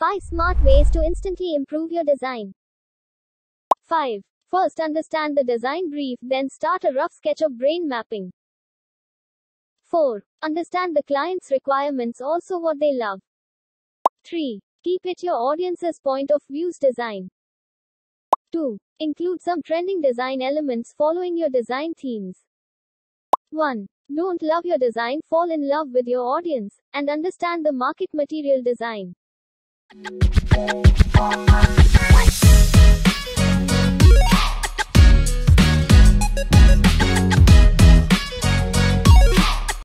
5 smart ways to instantly improve your design. 5. First, understand the design brief, then start a rough sketch of brain mapping. 4. Understand the client's requirements, also what they love. 3. Keep it your audience's point of view's design. 2. Include some trending design elements following your design themes. 1. Don't love your design, fall in love with your audience, and understand the market material design.